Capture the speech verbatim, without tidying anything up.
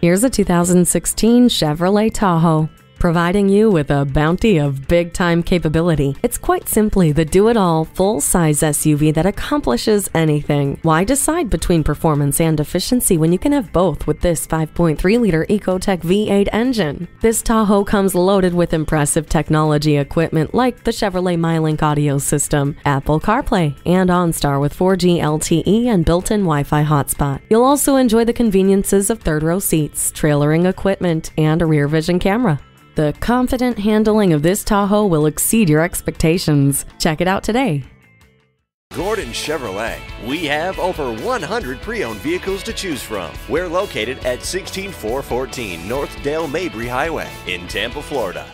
Here's a two thousand sixteen Chevrolet Tahoe, providing you with a bounty of big-time capability. It's quite simply the do-it-all, full-size S U V that accomplishes anything. Why decide between performance and efficiency when you can have both with this five point three liter Ecotec V eight engine? This Tahoe comes loaded with impressive technology equipment like the Chevrolet MyLink audio system, Apple CarPlay, and OnStar with four G L T E and built-in Wi-Fi hotspot. You'll also enjoy the conveniences of third-row seats, trailering equipment, and a rear-vision camera. The confident handling of this Tahoe will exceed your expectations. Check it out today. Gordon Chevrolet. We have over one hundred pre-owned vehicles to choose from. We're located at one six four one four North Dale Mabry Highway in Tampa, Florida.